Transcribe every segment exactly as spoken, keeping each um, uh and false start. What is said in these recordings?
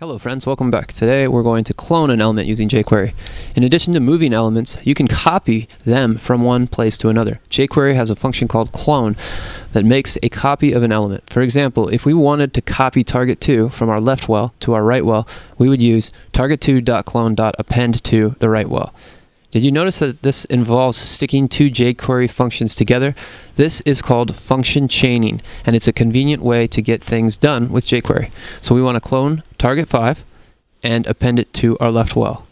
Hello friends, welcome back. Today we're going to clone an element using jQuery. In addition to moving elements, you can copy them from one place to another. jQuery has a function called clone that makes a copy of an element. For example, if we wanted to copy target two from our left well to our right well, we would use target two dot clone dot append to the right well. Did you notice that this involves sticking two jQuery functions together? This is called function chaining, and it's a convenient way to get things done with jQuery. So we want to clone target five and append it to our left well.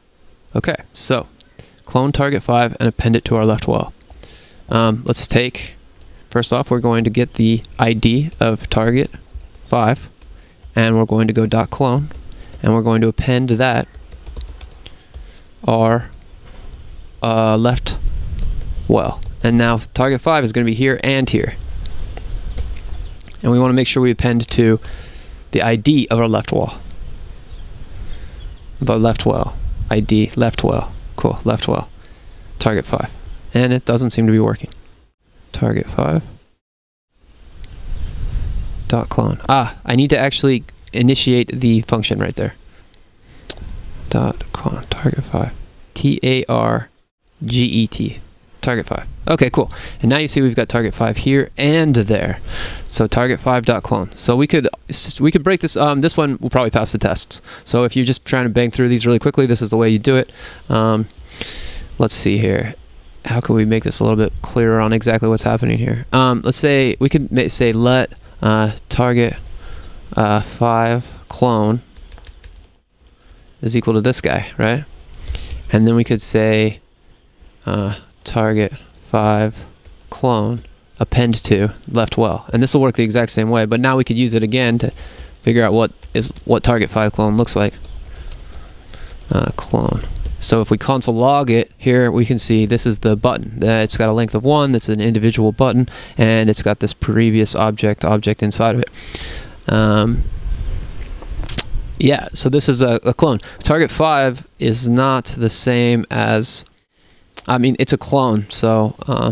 Okay, so clone target five and append it to our left well. Um, let's take, first off, we're going to get the I D of target five, and we're going to go dot clone, and we're going to append that our Uh, left well. And now target five is going to be here and here. And we want to make sure we append to the I D of our left well. The left well. I D, left well. Cool, left well. target five. And it doesn't seem to be working. target five. Dot clone. Ah, I need to actually initiate the function right there. Dot clone, target five. T A R G E T, target five. Okay, cool. And now you see we've got target five here and there. So target five dot clone. So we could we could break this. Um, this one will probably pass the tests. So if you're just trying to bang through these really quickly, this is the way you do it. Um, let's see here. How can we make this a little bit clearer on exactly what's happening here? Um, let's say we could ma say let uh, target uh, five clone is equal to this guy, right? And then we could say Uh, target five clone append to left well, and this will work the exact same way. But now we could use it again to figure out what is what target five clone looks like. Uh, clone. So if we console log it here, we can see this is the button. Uh, it's got a length of one. That's an individual button, and it's got this previous object object inside of it. Um, yeah. So this is a, a clone. Target five is not the same as. I mean, it's a clone, so, uh,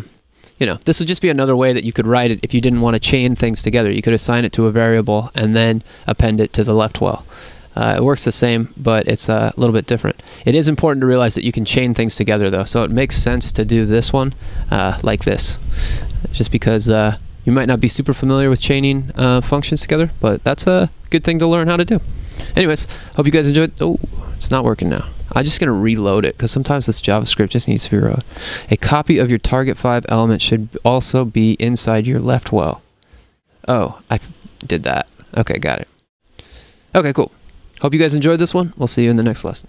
you know, this would just be another way that you could write it if you didn't want to chain things together. You could assign it to a variable and then append it to the left well. Uh, it works the same, but it's a little bit different. It is important to realize that you can chain things together, though, so it makes sense to do this one uh, like this, just because uh, you might not be super familiar with chaining uh, functions together, but that's a good thing to learn how to do. Anyways, hope you guys enjoyed. Oh, it's not working now. I'm just going to reload it because sometimes this JavaScript just needs to be reloaded. A copy of your target five element should also be inside your left well. Oh, I did that. Okay, got it. Okay, cool. Hope you guys enjoyed this one. We'll see you in the next lesson.